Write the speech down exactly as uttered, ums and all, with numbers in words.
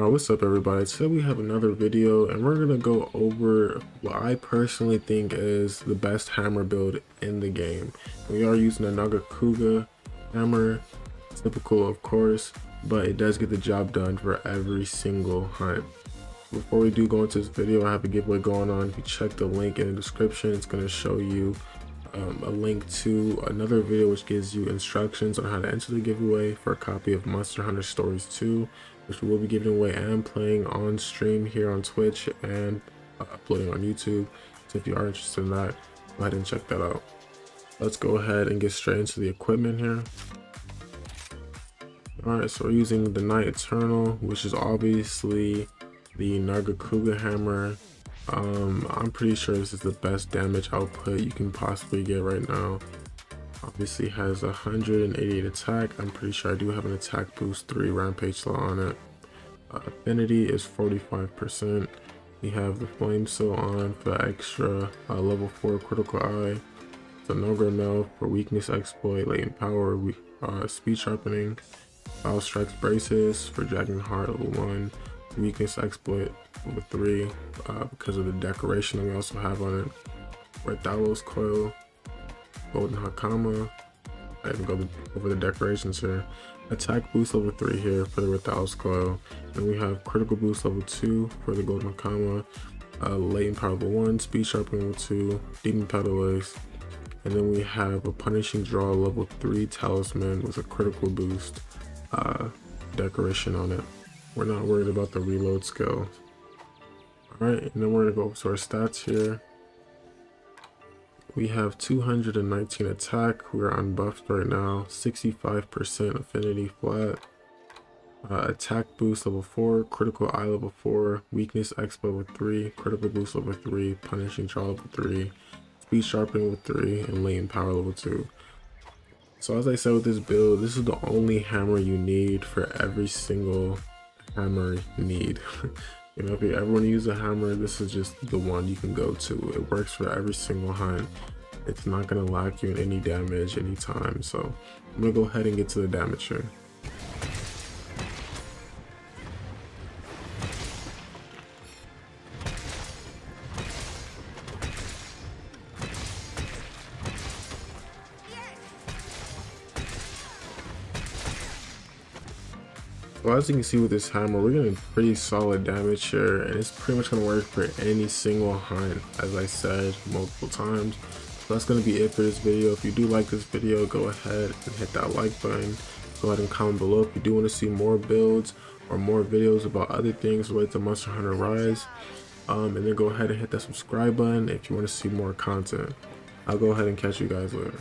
Alright, what's up everybody? Today we have another video and we're gonna go over what I personally think is the best hammer build in the game. We are using a Nargacuga hammer, typical of course, but it does get the job done for every single hunt. Before we do go into this video, I have a giveaway going on. If you check the link in the description, it's gonna show you Um, a link to another video which gives you instructions on how to enter the giveaway for a copy of Monster Hunter Stories two, which we will be giving away and playing on stream here on Twitch and uh, uploading on YouTube. So if you are interested in that, go ahead and check that out. Let's go ahead and get straight into the equipment here. Alright, so we're using the Knight Eternal, which is obviously the Nargacuga hammer. Um, I'm pretty sure this is the best damage output you can possibly get right now. Obviously has one hundred eighty-eight attack. I'm pretty sure I do have an attack boost three rampage law on it. Uh, affinity is forty-five percent. We have the flame seal on for extra uh, level four critical eye. The Nogra Mail for weakness exploit, latent power, we, uh, speed sharpening. Foul strikes braces for dragon heart level one. Weakness exploit with three uh, because of the decoration that we also have on it. Rathalos Coil, Golden Hakama. I even go over the decorations here. Attack boost level three here for the Rathalos Coil, and we have critical boost level two for the Golden Hakama, uh, latent power level one, speed sharpening level two, Demon Petalace, and then we have a punishing draw level three talisman with a critical boost uh, decoration on it. We're not worried about the reload skill. Alright, and then we're going to go up to our stats here. We have two hundred nineteen attack. We're unbuffed right now. sixty-five percent affinity flat. Uh, attack boost level four. Critical eye level four. Weakness exploit level three. Critical boost level three. Punishing draw level three. Speed sharpening level three. And latent power level two. So as I said with this build, this is the only hammer you need for every single hammer need. You know, if you ever want to use a hammer, this is just the one you can go to. It works for every single hunt. It's not going to lock you in any damage anytime. So I'm going to go ahead and get to the damage here. Well, as you can see with this hammer, we're getting pretty solid damage here, and it's pretty much going to work for any single hunt, as I said multiple times. So that's going to be it for this video. If you do like this video, go ahead and hit that like button. Go ahead and comment below if you do want to see more builds or more videos about other things related to Monster Hunter Rise. Um, and then go ahead and hit that subscribe button if you want to see more content. I'll go ahead and catch you guys later.